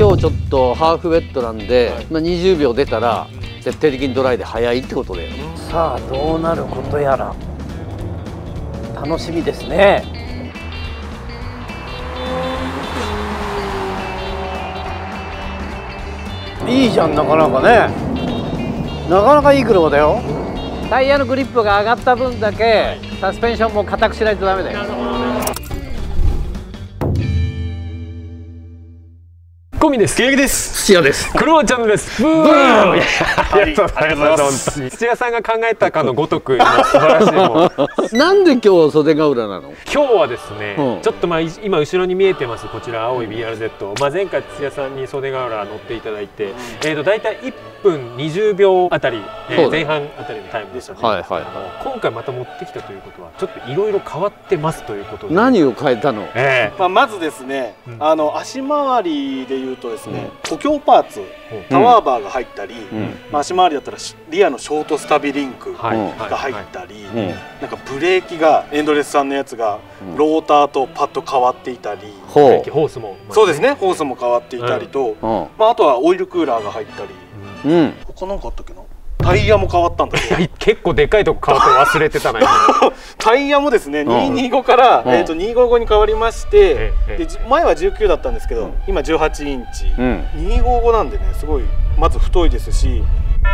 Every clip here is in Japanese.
今日ちょっとハーフウェットなんで、はい、20秒出たら徹底的にドライで速いってことで、さあどうなることやら楽しみですね。いいじゃん、なかなかね、なかなかいい車だよ。タイヤのグリップが上がった分だけサスペンションも硬くしないとダメだよ。コミです。ケイキです。土屋です。クロワちゃんです。ブーン。ありがとうございます。土屋さんが考えたかのごとく素晴らしいもん。なんで今日袖ヶ浦なの？今日はですね、ちょっと今後ろに見えてますこちら青い BRZ。前回土屋さんに袖ヶ浦乗っていただいて、だいたい1分20秒あたり前半あたりのタイムでしたね。今回また持ってきたということはちょっといろいろ変わってますということで。何を変えたの？まずですね、足回りでいうとですね、補強パーツ、タワーバーが入ったり、足回りだったらリアのショートスタビリンクが入ったり、なんかブレーキがエンドレスさんのやつがローターとパッド変わっていたり、ホースもそうですね、ホースも変わっていたりと、あとはオイルクーラーが入ったり、他なんかあったっけな、タイヤも変わったんだけど、結構でかいとこ変わって忘れてたな。タイヤもですね、225から255に変わりまして、で前は19だったんですけど今18インチ、255なんでね、すごいまず太いですし、あ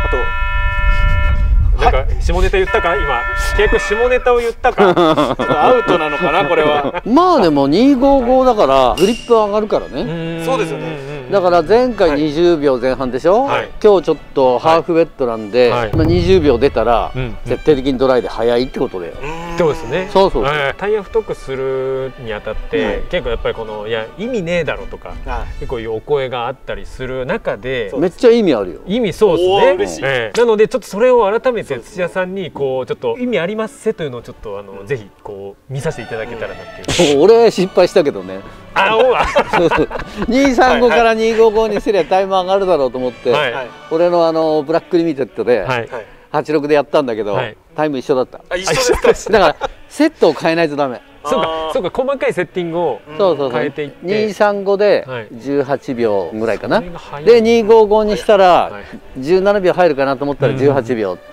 となんか下ネタ言ったか、今結構下ネタを言ったか、ちょっとアウトなのかなこれは。まあでも255だからグリップ上がるからね。そうですよね。だから前回20秒前半でしょ、はい、今日ちょっとハーフウェットなんで、はい、20秒出たら徹底的にドライで速いってことで、そうですね。そうそう、タイヤ太くするにあたって、はい、結構やっぱりこの「いや意味ねえだろ」とか、はい、結構いうお声があったりする中で、めっちゃ意味あるよ。意味、そうですね、なのでちょっとそれを改めて土屋さんにこうちょっと意味ありますせというのをちょっとぜひこう見させていただけたらなっていう。俺失敗したけどね。235から255にすりゃタイム上がるだろうと思って、俺のブラックリミテッドで86でやったんだけど、タイム一緒だった。だからセットを変えないとダメ。そうかそうか、細かいセッティングを変えていって、235で18秒ぐらいかな、で255にしたら17秒入るかなと思ったら18秒、だか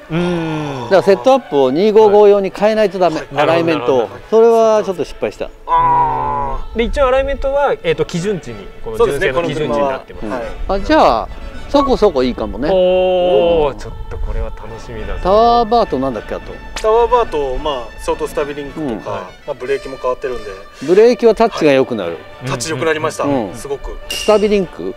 らセットアップを255用に変えないとダメ、アライメントを。それはちょっと失敗した。で一応アライメントは基準値に、この純正の基準値になってます。あ、じゃあそこそこいいかもね。おお、ちょっとこれは楽しみだ。タワーバーとなんだっけ、あとタワーバーとショートスタビリンクとか、ブレーキも変わってるんで、ブレーキはタッチが良くなる。タッチ良くなりました、すごく。スタビリンク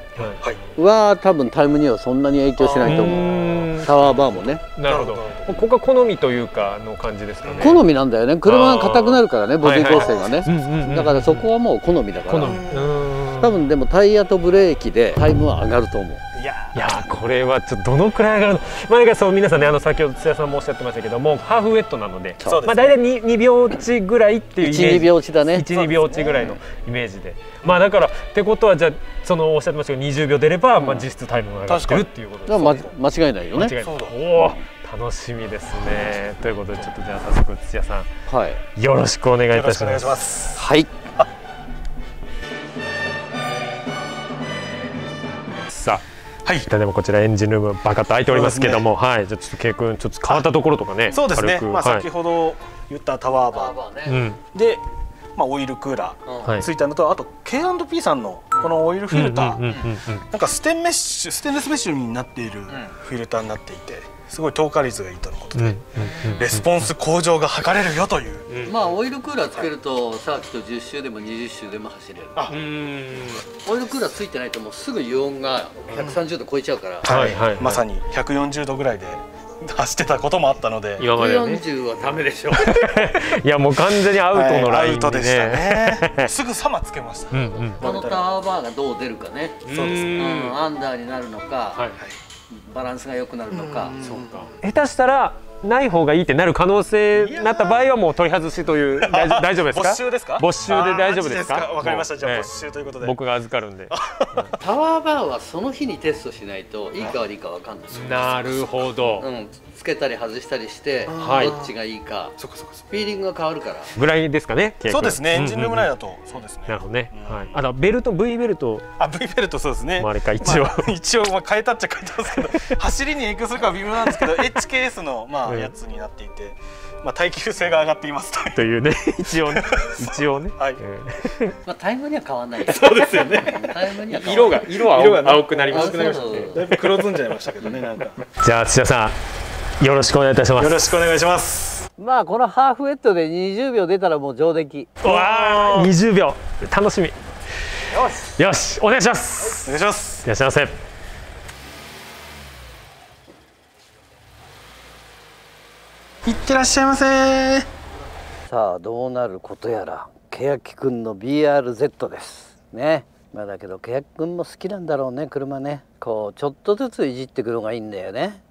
は多分タイムにはそんなに影響しないと思う。タワーバーもね。なるほど、ここが好みというかの感じですかね。好みなんだよね、車が硬くなるからね、ボディ構成がね。だからそこはもう好みだから、多分でもタイヤとブレーキでタイムは上がると思う。いやこれはちょっとどのくらい上がるの、皆さんね、先ほど土屋さんもおっしゃってましたけども、ハーフウェットなので、大体2秒落ちぐらいっていうイメージ、1、2秒落ちだね、1、2秒落ちぐらいのイメージで、だからってことは、じゃあおっしゃってましたけど20秒出れば実質タイムが上がってるっていうことですね。間違いないよね。楽しみですね。ということで、ちょっとじゃあ早速土屋さんよろしくお願いいたします。はい、さあ、はい、でもこちらエンジンルームバカッと開いておりますけども、はい、じゃあちょっとケイ君、ちょっと変わったところとかね。そうですね、先ほど言ったタワーバーでオイルクーラーついたのと、あと K&P さんのこのオイルフィルター、なんかステンレスメッシュになっているフィルターになっていて、すごい透過率がいいとのことで、レスポンス向上が図れるよという。まあオイルクーラーつけるとサーキット10周でも20周でも走れる。オイルクーラーついてないともうすぐ油温が130度超えちゃうから。まさに140度ぐらいで走ってたこともあったので、140はダメでしょ。いやもう完全にアウトのラインでね。すぐさまつけました。このタワーバーがどう出るかね。そうですね。アンダーになるのか。バランスが良くなるのか。下手したらない方がいいってなる可能性になった場合はもう取り外しという。大丈夫ですか？没収ですか？没収で大丈夫ですか？わかりました。じゃあ没収ということで僕が預かるんで。タワーバーはその日にテストしないといいか悪いかわかんない。なるほど。つけたり外したりしてどっちがいいかフィーリングが変わるからぐらいですかね。そうですね。エンジンルーム内だとそうですね。なるほどね。あとベルト V ベルト、あ V ベルトそうですね。あれか一応変えたっちゃ変えたんですけど走りに影響するかは微妙なんですけど HKS のまあやつになっていて、まあ耐久性が上がっていますというね。一応ね。はい。まあタイムには変わらない。そうですよね。タイムには色が青くなりましたね。だいぶ黒ずんじゃいましたけどね。なんか。じゃあ土田さんよろしくお願いいたします。よろしくお願いします。まあこのハーフウェットで20秒出たらもう上出来。わあ20秒楽しみ。よしお願いします。お願いします。いらっしゃいませ。いってらっしゃいませ。さあどうなることやら、欅くんの BRZ ですね。まあだけど欅くんも好きなんだろうね、車ね。こうちょっとずついじってくのがいいんだよね。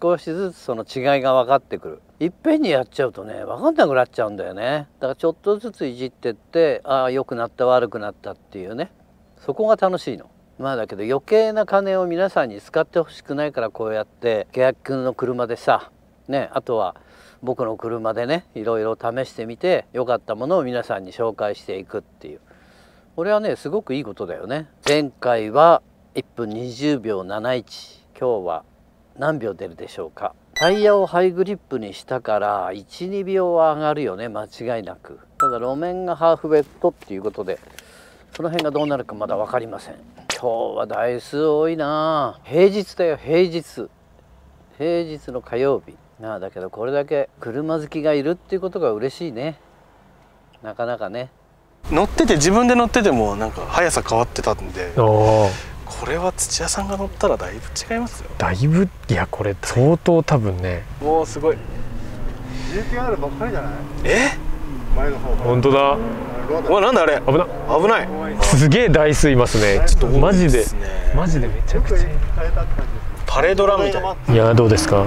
少しずつその違いが分かってくる。いっぺんにやっちゃうとね分かんなくなっちゃうんだよね。だからちょっとずついじってって、ああ良くなった悪くなったっていうね、そこが楽しいの。まあだけど余計な金を皆さんに使ってほしくないから、こうやって欅くんの車でさね、あとは僕の車でねいろいろ試してみて良かったものを皆さんに紹介していくっていう、これはねすごくいいことだよね。前回は1分20秒71、今日は何秒出るでしょうか。タイヤをハイグリップにしたから12秒は上がるよね、間違いなく。ただ路面がハーフウェットっていうことでその辺がどうなるかまだ分かりません。今日は台数多いな。平日だよ、平日の火曜日。なあだけどこれだけ車好きがいるっていうことが嬉しいね。なかなかね、乗ってて自分で乗っててもなんか速さ変わってたんで、これは土屋さんが乗ったらだいぶ違いますよ。だいぶ、いやこれ相当多分ね。もうすごい GT-R ばっかりじゃない？え？前の方。本当だ。わなんだあれ。危ない危ない。すげえ台数いますね。ちょっとマジでマジでめちゃくちゃ。パレードラみたいな。いやどうですか。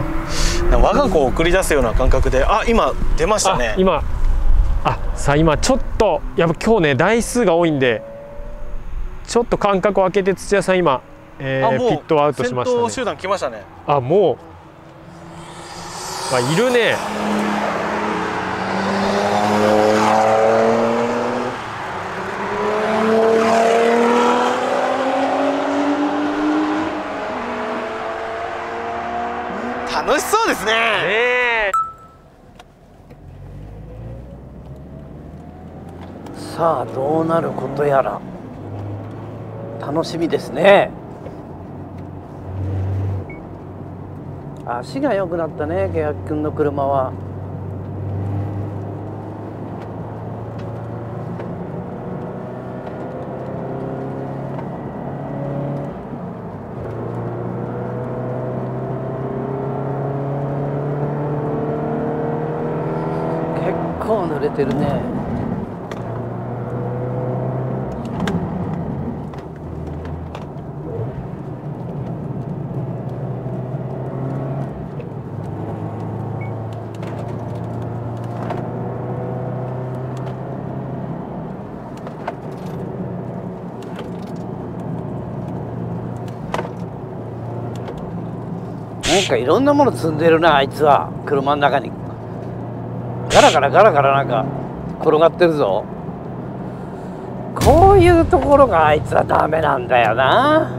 我が子を送り出すような感覚で、あ今出ましたね。今ちょっとやっぱ今日ね台数が多いんで、ちょっと間隔を空けて土屋さん今、ピットアウトしましたね。先頭集団来ましたね。あもうあいるね。楽しそうですね。さあどうなることやら楽しみですね。足が良くなったね、欅くんの車は。濡れてるね。なんかいろんなもの積んでるなあいつは。車の中にガラガラなんか転がってるぞ。こういうところがあいつはダメなんだよな。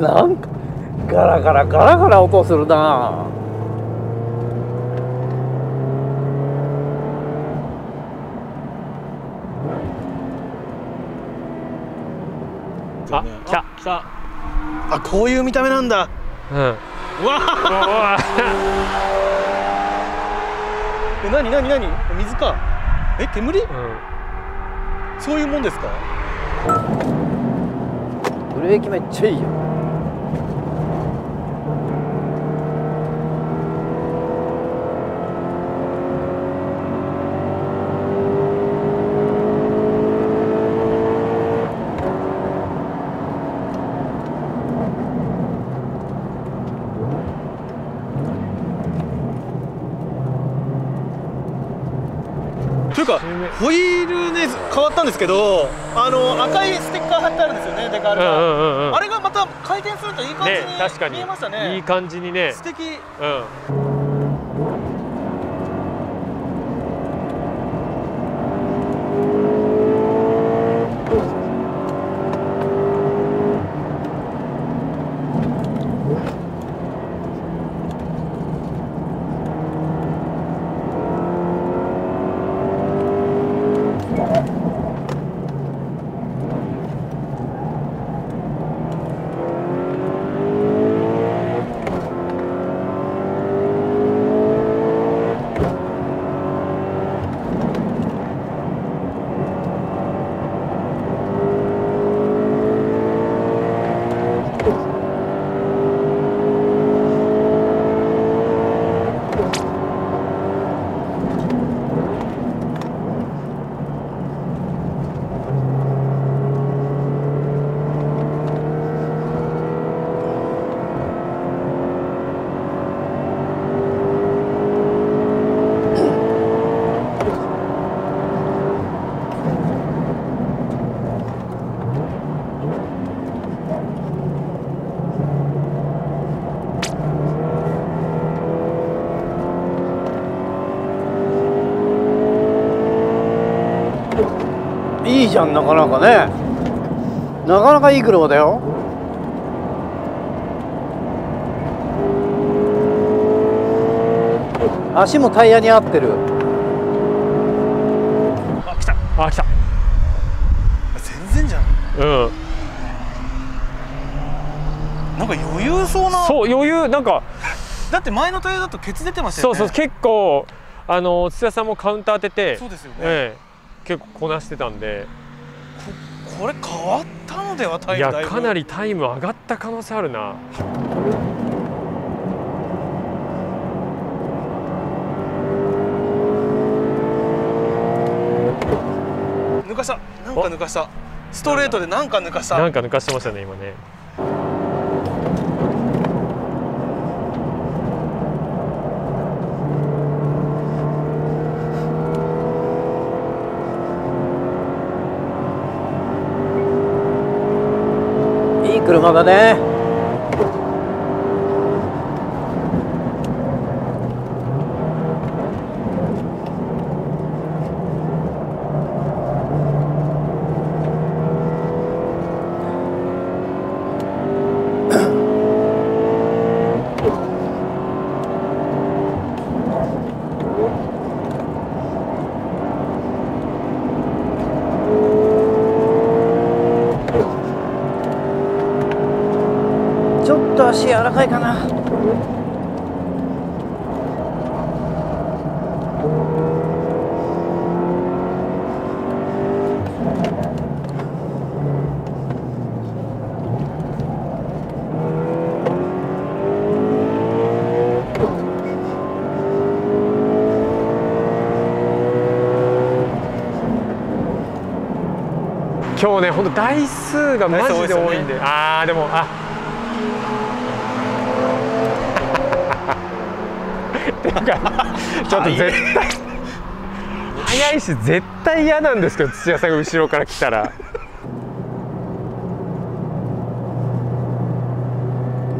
なんかガラガラ音するな。あ、来た。あ、こういう見た目なんだ。うん。うわ。え、何水か。え、煙？うん。そういうもんですか？ブレーキめっちゃいいよ。かホイールね変わったんですけど、赤いステッカー貼ってあるんですよね、デカールが。あれがまた回転するといい感じに見えましたね。いい感じにね、素敵。いいじゃん、なかなかね、なかなかいい車だよ。足もタイヤに合ってる。あ、来た、あ、来た。全然じゃん。うん。なんか余裕そうな。そう、余裕、なんか。だって前のタイヤだとケツ出てましたよね。そうそう、結構、土屋さんもカウンター当てて。そうですよね。結構こなしてたんで、これ変わったのでは。タイムだいぶ、いや、かなりタイム上がった可能性あるな。抜かした、なんか抜かした、ストレートでなんか抜かした、なんか抜かしてましたね今ね。車だね。足柔らかいかな。今日ね、ほんと台数がマジで多いんで、ね、ああでもあ。ちょっと絶対速いし絶対嫌なんですけど、土屋さんが後ろから来たら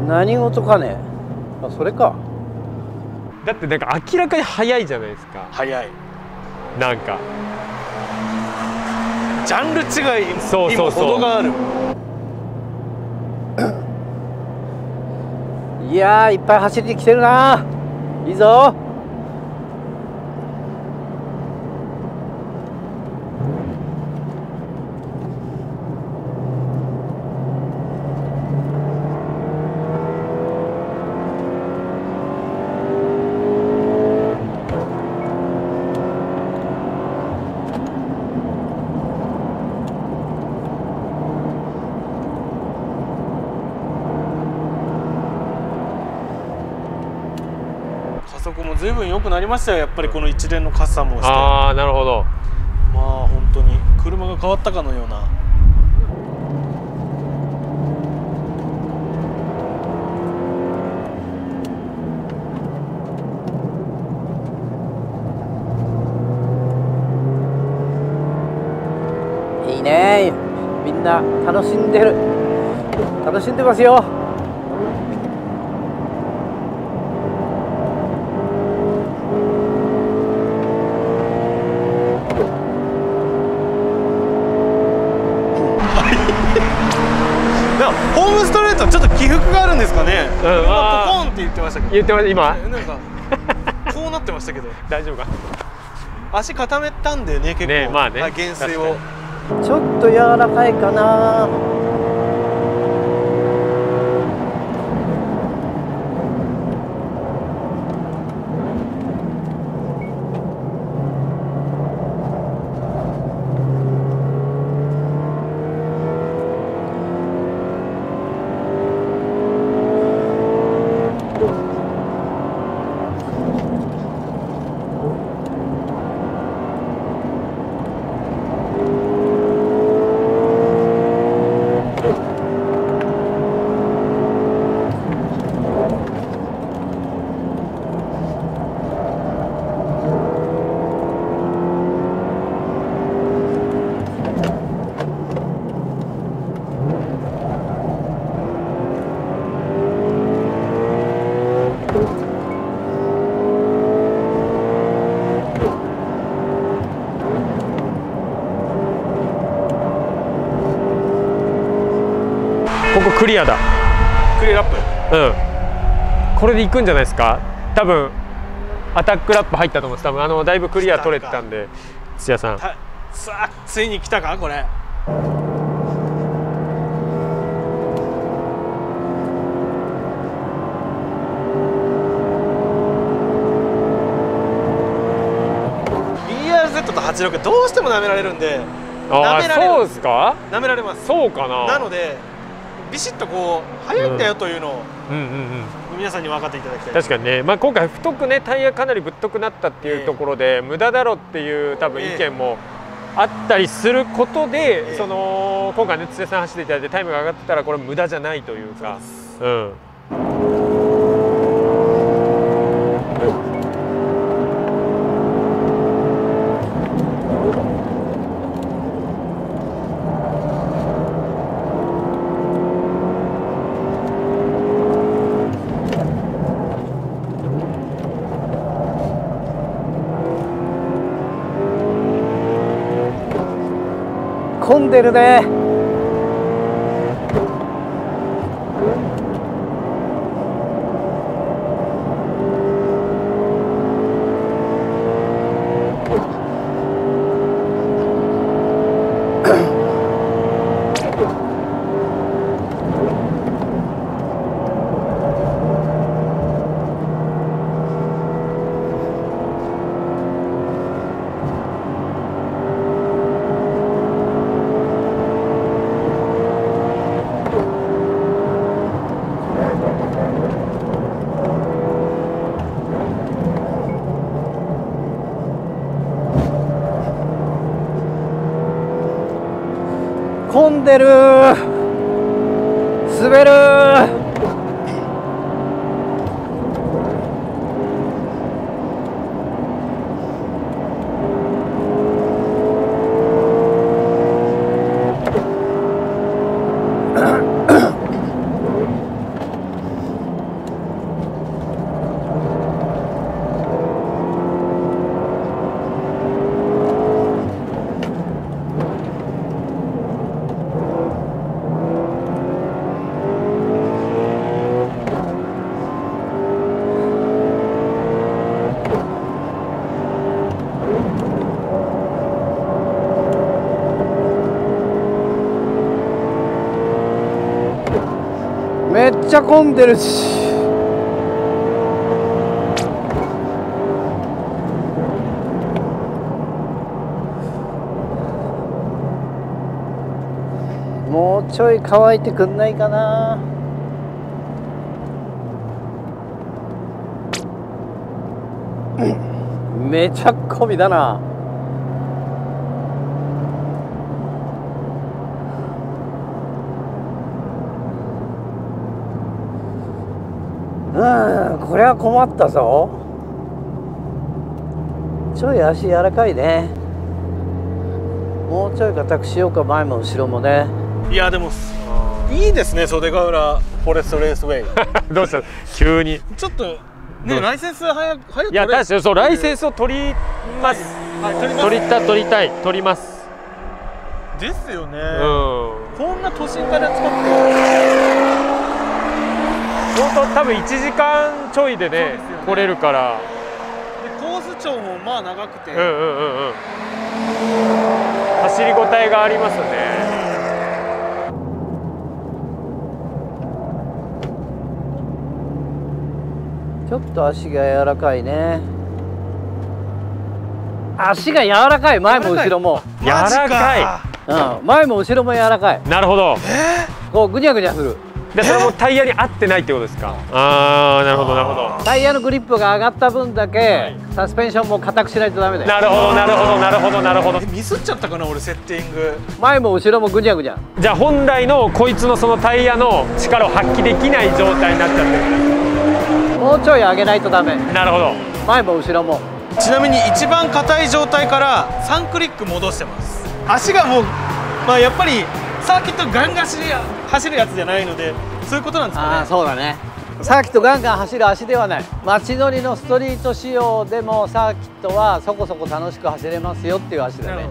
何事かね。あ、それか。だってなんか明らかに速いじゃないですか。速い、なんかジャンル違いにも程がある。いやー、いっぱい走ってきてるな。いいぞ。ずいぶん良くなりましたよ、やっぱりこの一連のカッサンもして。ああ、なるほど。まあ本当に車が変わったかのような。んな楽しんでますよ。ホームストレートちょっと起伏があるんですかね。今ポコンって言ってましたけど。言ってました。今なんかこうなってましたけど大丈夫か。足固めたんだよね結構ね。まあね、減衰をちょっと柔らかいかな。ここクリアだ。クリアラップ、うん、これで行くんじゃないですか。多分アタックラップ入ったと思うんです。多分だいぶクリア取れてたんで土屋さん、さあついに来たかこれ。BRZ と86どうしても舐められるんで。ああそうですか。舐められます。そうかな。なのでビシッとこう速いんだよというのを皆さんに分かっていただきたい。確かにね、まあ、今回太くねタイヤかなりぶっとくなったっていうところで、無駄だろっていう多分意見もあったりすることで、その今回ね土屋さん走っていただいてタイムが上がってたらこれ無駄じゃないというか。うん。混んでるね。混んでる、滑る。めっちゃ混んでるし。もうちょい乾いてくんないかな。めちゃ混みだな。これは困ったぞ。ちょい足柔らかいね。もうちょい固くしようか。前も後ろもね。いやでもいいですね、袖ヶ浦フォレストレースウェイ。どうした急にちょっとね、ライセンス早く取れ。いや確かにそう、ライセンスを取ります、取りたい取りますですよね。こんな都心から近くて本当多分1時間ちょいでね来れるから、でコース長もまあ長くて走りごたえがありますよね。ちょっと足が柔らかいね。足が柔らかい、前も後ろも柔らかい、うん、前も後ろも柔らかい。なるほど、こうぐにゃぐにゃする。でそれもタイヤに合ってないってことですか。ああなるほどなるほど。タイヤのグリップが上がった分だけ、はい、サスペンションも硬くしないとダメだよ。なるほどなるほどなるほどなるほど。ミスっちゃったかな俺、セッティング前も後ろもぐにゃぐにゃ。じゃあ本来のこいつのそのタイヤの力を発揮できない状態になっちゃってる。もうちょい上げないとダメ。なるほど。前も後ろも。ちなみに一番硬い状態から3クリック戻してます。足がもう、まあやっぱりサーキットガンガン走るやつじゃないので、そういうことなんですかね。ああそうだね。サーキットガンガン走る足ではない。街乗りのストリート仕様でもサーキットはそこそこ楽しく走れますよっていう足だね。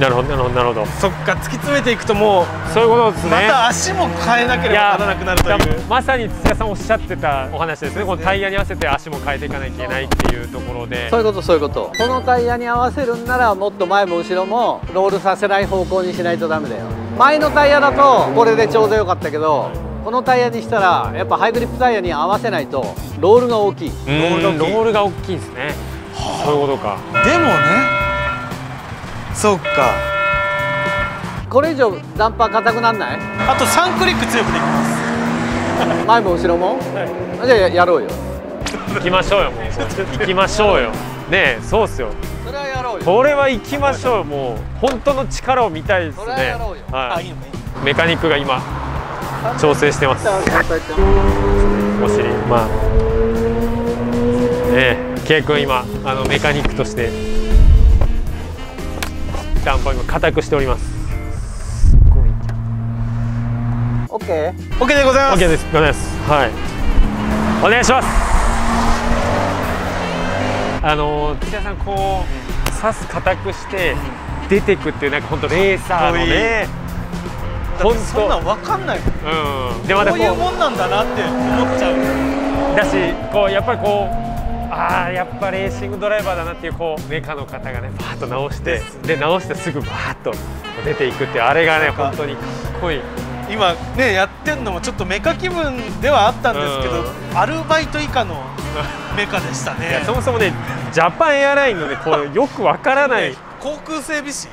なるほどなるほどなるほど。そっか、突き詰めていくともうそういうことですね。また足も変えなければならなくなるという。まさに土屋さんおっしゃってたお話ですね。このタイヤに合わせて足も変えていかなきゃいけないっていうところで、そういうことそういうこと。このタイヤに合わせるんならもっと前も後ろもロールさせない方向にしないとダメだよ。前のタイヤだとこれでちょうどよかったけど、このタイヤにしたらやっぱハイグリップタイヤに合わせないとロールが大きい。ロールが大きいですね。そういうことか。でもね、そっか、これ以上ダンパー硬くなんない。あと3クリック強くできます前も後ろも、はい、じゃあやろうよ行きましょうよ、もう行きましょうよねえ、そうっすよ。それはやろうよ、これは行きましょう。もう本当の力を見たいですね。それはやろうよ、はい、いいのね。メカニックが今調整してます。お尻、まあねえ、K君今メカニックとしてダンパー今固くしております。すごい。オッケー。オッケーでございます。オッケーです。ございます。はい。お願いします。土屋さんこう刺す固くして出てくっていうなんか本当レーサーのね。本当そんなんわかんない。うん。でまたこういうもんなんだなって思っちゃう。だしこうやっぱりこう。あーやっぱレーシングドライバーだなっていうこうメカの方がねバーッと直してで直してすぐバーッと出ていくっていうあれがね本当にかっこいい。今ねやってんのもちょっとメカ気分ではあったんですけど、アルバイト以下のメカでしたねそもそもねジャパンエアラインのねこうよくわからない航空整備士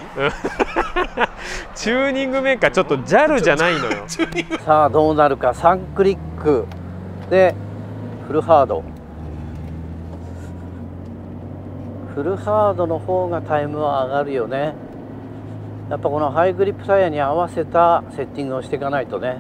チューニングメーカーちょっと JAL じゃないのよさあどうなるか。3クリックでフルハード、フルハードの方がタイムは上がるよね。やっぱこのハイグリップタイヤに合わせたセッティングをしていかないとね。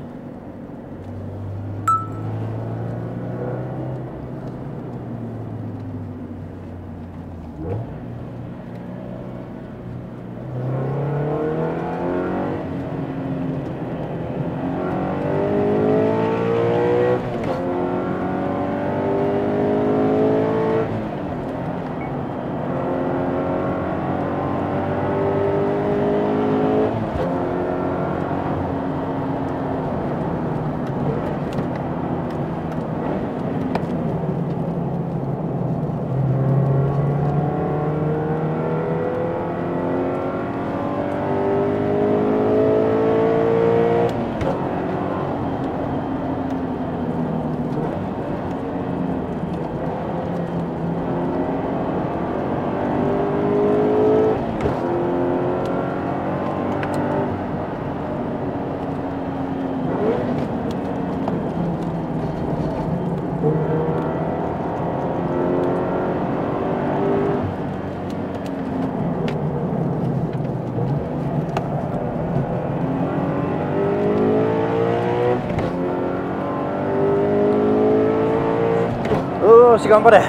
頑張れ。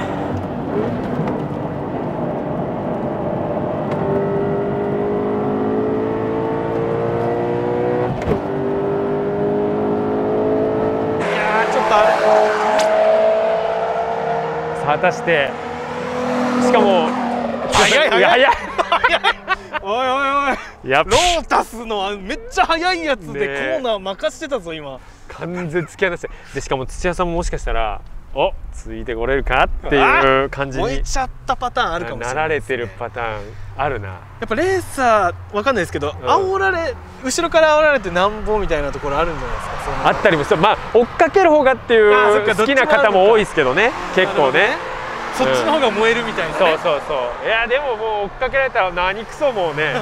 さあ果たしてしかも早い早い早いおいおいおい、やっぱロータスのめっちゃ速いやつでコーナー任してたぞ今。完全突き放してで、しかも土屋さんももしかしたらおついてこれるかっていう感じに燃えちゃったパターンあるかもしれない、ね、なられてるパターンあるな。やっぱレーサーわかんないですけど、煽られ後ろから煽られてなんぼみたいなところあるんじゃないですか。そんなあったりもして、まあ追っかける方がっていう好きな方も多いですけどね、結構ね、そっちの方が燃えるみたいな、ね、そうそうそう。いやでももう追っかけられたら何クソもうね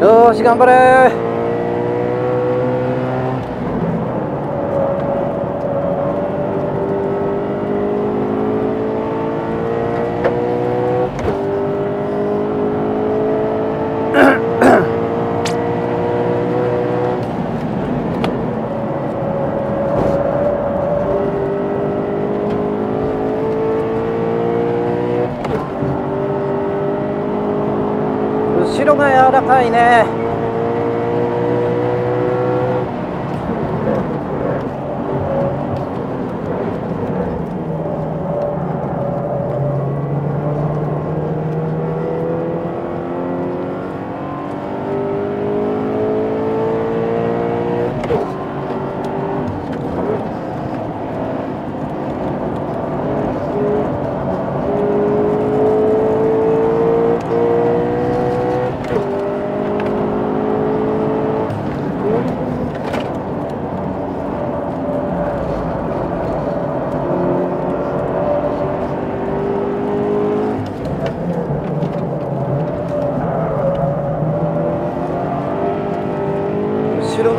よし頑張れ。後ろが柔らかいね。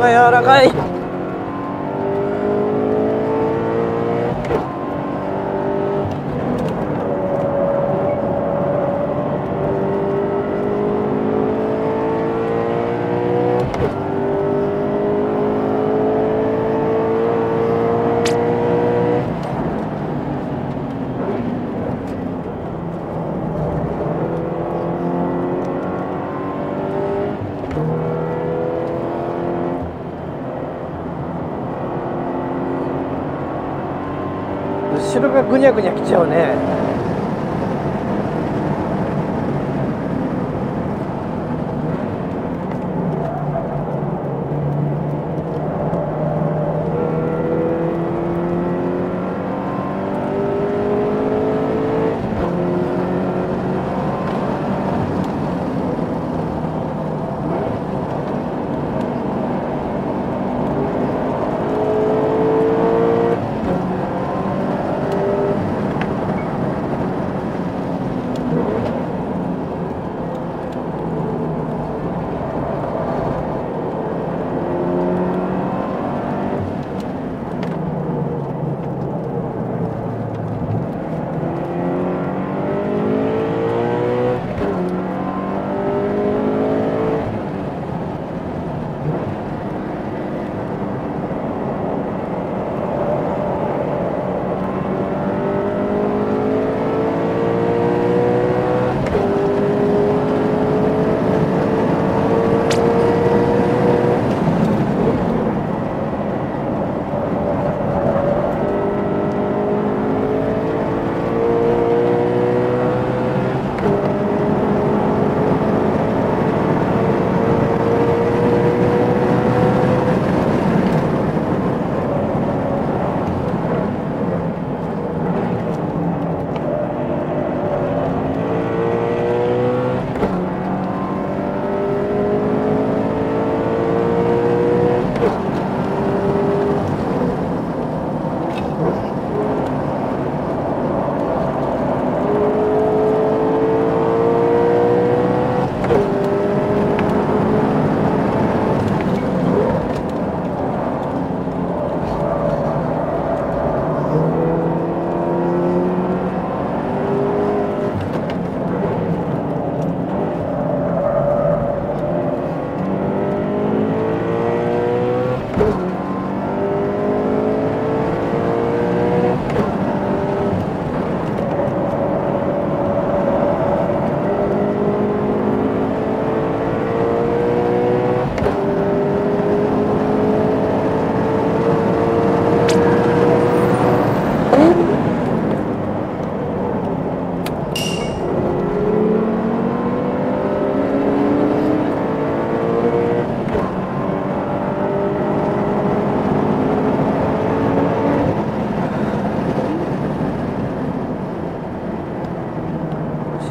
柔らかい。後ろがぐにゃぐにゃきちゃうね。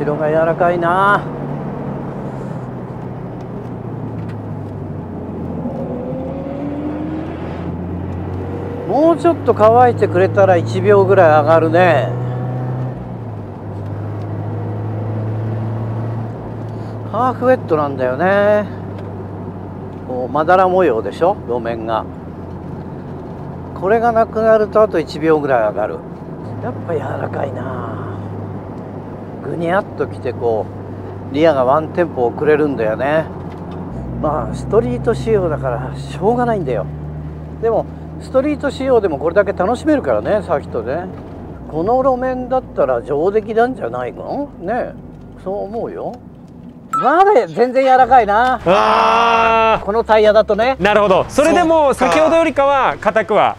後ろが柔らかいな。もうちょっと乾いてくれたら1秒ぐらい上がるね。ハーフウェットなんだよね。こうまだら模様でしょ、路面が。これがなくなるとあと1秒ぐらい上がる。やっぱ柔らかいな。ぐにゃっときて、こうリアがワンテンポ遅れるんだよね。まあストリート仕様だからしょうがないんだよ。でもストリート仕様でもこれだけ楽しめるからね、サーキットで。この路面だったら上出来なんじゃないのね。そう思うよ。まだ全然柔らかいなあ、このタイヤだとね。なるほど。それでも先ほどよりかは硬くは、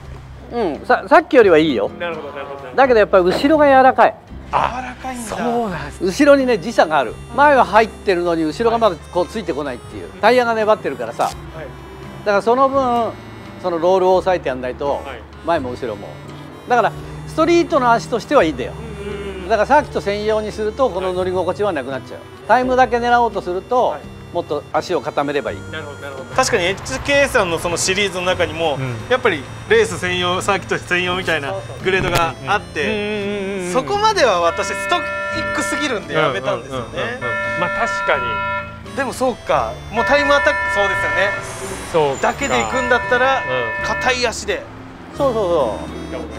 うん、さっきよりはいいよ。なるほどなるほど。だけどやっぱり後ろが柔らかい。あ、柔らかいんだ。そうなんです。後ろにね、時差がある。前は入ってるのに後ろがまだこうついてこないっていう、タイヤが粘ってるからさ、はい、だからその分そのロールを押さえてやんないと、前も後ろも。だからストリートの足としてはいいんだよ。だからサーキット専用にするとこの乗り心地はなくなっちゃう。タイムだけ狙おうとすると、はい、もっと足を固めればいい。なるほどなるほど。確かに HK さんのそのシリーズの中にも、うん、やっぱりレース専用、サーキット専用みたいなグレードがあって、そこまでは私ストイックすぎるんでやめたんですよね。まあ確かに。でもそうか、もうタイムアタック、そうですよね、そうだけで行くんだったら硬い足で、そうそう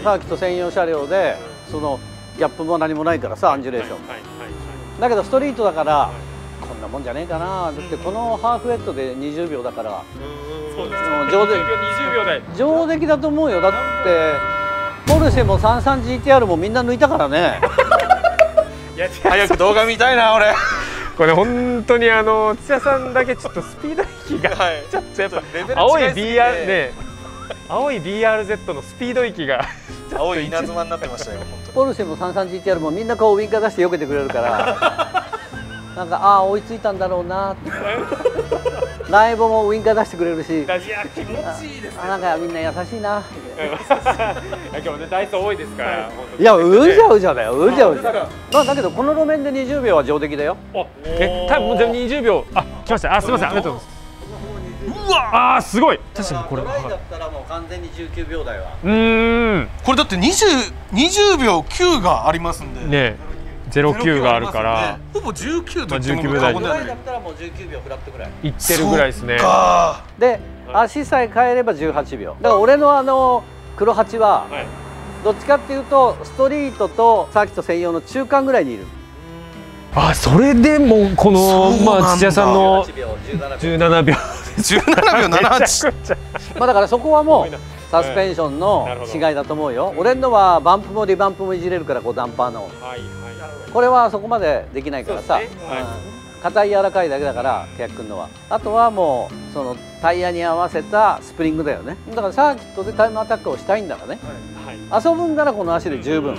そう、サーキット専用車両でそのギャップも何もないからさ、アンジュレーション。だけどストリートだからこんなもんじゃねえかな。だってこのハーフウェットで20秒だから、そうですね、上出来だと思うよ。だってポルシェも 33GTR もみんな抜いたからね。早く動画見たいな俺。これ本当に土屋さんだけちょっとスピード域がちょっとやっぱ青い BR ね、青い BRZ のスピード域が青い稲妻になってましたよ。ポルシェも 33GTR もみんなこうウインカー出して避けてくれるからなんか、ああ追いついたんだろうなって。ライボもウインカー出してくれるし、いや気持ちいいですね。なんかみんな優しいな。今日もね台数多いですから、いやうじゃうじゃだよ、うじゃうじゃ。まあだけどこの路面で20秒は上出来だよ。え、多分20秒、あ来ました、あすみません、ありがとうございます。うわあすごい。確かにこれだったらもう完全に19秒台は、うん、これだって20秒9がありますんでね、09があるからほぼ19と19秒台だったらもう19秒フラットぐらいいってるぐらいですね。で足さえ変えれば18秒。だから俺の黒8はどっちかっていうとストリートとサーキット専用の中間ぐらいにいる。あ、それでもこのまあ土屋さんの17秒、17秒78。まあだからそこはもうサスペンションの違いだと思うよ。俺のはバンプもリバンプもいじれるから、こうダンパーのこれはそこまでできないからさ、硬い柔らかいだけだから、ケヤックンのは。あとはもうそのタイヤに合わせたスプリングだよね。だからサーキットでタイムアタックをしたいんだからね、遊ぶんならこの足で十分、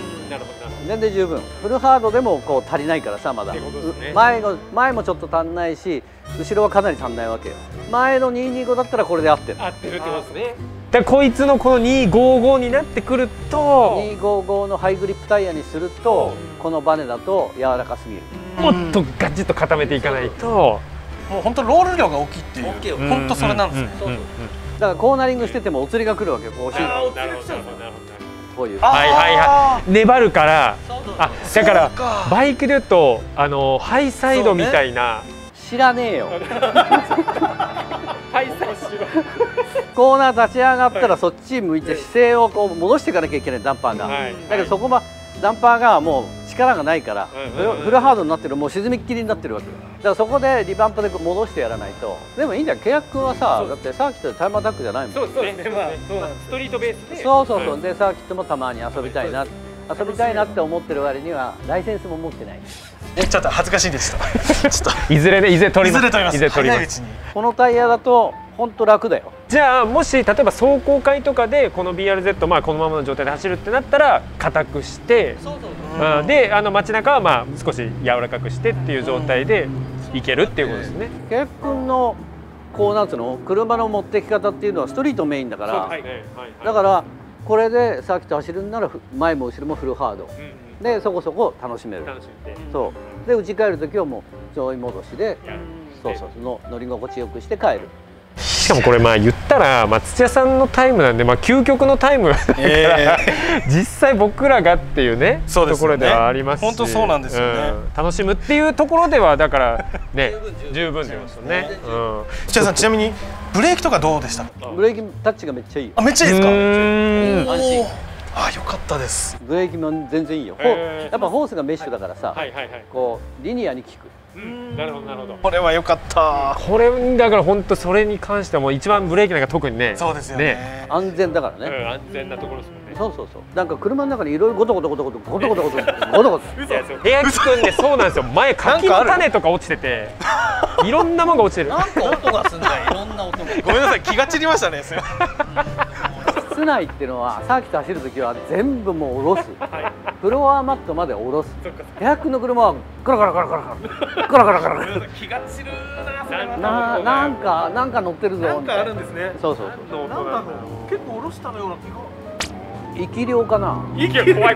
全然十分。フルハードでもこう足りないからさ、まだ前もちょっと足んないし、後ろはかなり足んないわけよ。前の225だったらこれで合ってる、合ってるってことですね。でこいつのこの255になってくると、255のハイグリップタイヤにするとこのバネだと柔らかすぎる。もっとガチッと固めていかないと、もう本当ロール量が大きいっていう、本当それなんですね。だからコーナリングしててもお釣りが来るわけよ、こうこういう、はいはいはい、粘るから。あ、だからバイクでいうとハイサイドみたいな、知らねえよ。コーナー立ち上がったらそっち向いて姿勢をこう戻していかなきゃいけない、ダンパーが。だけどそこはダンパーがもう力がないから、フルハードになってる、もう沈みっきりになってるわけだから、そこでリバンプで戻してやらないと。でもいいんだよ、ケヤックはさ、だってサーキットでタイムアタックじゃないもん。そうですね、まあストリートベースで、そうそうそう。でサーキットもたまに遊びたいなって思ってる割にはライセンスも持ってない。ちょっと恥ずかしいんですいずれね、いずれ取ります。このタイヤだと本当楽だよ。じゃあもし例えば走行会とかでこの BRZ、まあ、このままの状態で走るってなったら硬くして、で街中はまあ少し柔らかくしてっていう状態でいけるっていうことですね。ケヤックンのこうなんつうの、車の持ってき方っていうのはストリートメインだから、だからこれでサーキット走るんなら前も後ろもフルハード。でそこそこ楽しめる。そうでうち帰る時はもう乗り戻しでそうそうの乗り心地よくして帰る。しかもこれまあ言ったら土屋さんのタイムなんで、まあ究極のタイムだから、実際僕らがっていうね、そうですねところではありますし、本当そうなんですよね、楽しむっていうところではだからね十分ですよね。土屋さんちなみにブレーキとかどうでしたか？ブレーキタッチがめっちゃいい。あ、めっちゃいいですか？安心。あ、よかったです。ブレーキも全然いいよ。やっぱホースがメッシュだからさ、こうリニアに効く。なるほどなるほど。これは良かった。これだから本当それに関してはもう一番ブレーキなんか特にね。そうですよね。安全だからね。安全なところですもんね。そうそうそう。なんか車の中にいろいろゴトゴト。部屋着くんでそうなんですよ。前柿の種とか落ちてて、いろんなものが落ちてる。なんか音がすんだよ。いろんな音が。ごめんなさい、気が散りましたね。室内っていうのはサーキット走るときは全部もう下ろす。フロアマットまで下ろす。500の車はガラガラ。気が散るな。なんか乗ってるぞ。なんかあるんですね。そう。なんだろう。結構下ろしたのような気が。息量かな。息量怖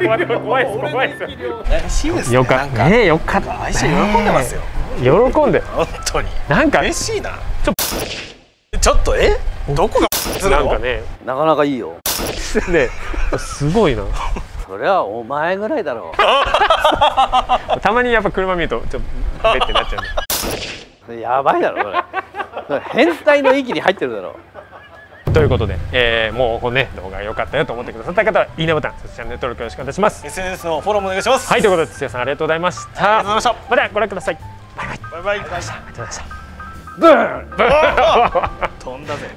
いです。よかった。ね、よかった。愛車喜んでますよ。喜んで。本当に。なんか嬉しいな。ちょっとどこがなんかね、なかなかいいよ。ね、すごいな。それはお前ぐらいだろう。たまにやっぱ車見るとちょっとベってなっちゃう。やばいだろこれ。変態の域に入ってるだろう。ということで、もうこのね動画が良かったよと思ってくださった方は、いいねボタン、そしてチャンネル登録よろしくお願いします。SNS のフォローもお願いします。はい、ということで土屋さんありがとうございました。ありがとうございました。またご覧ください。バイバイ。バイバイ。ありがとうございました。ブーン。飛んだぜ。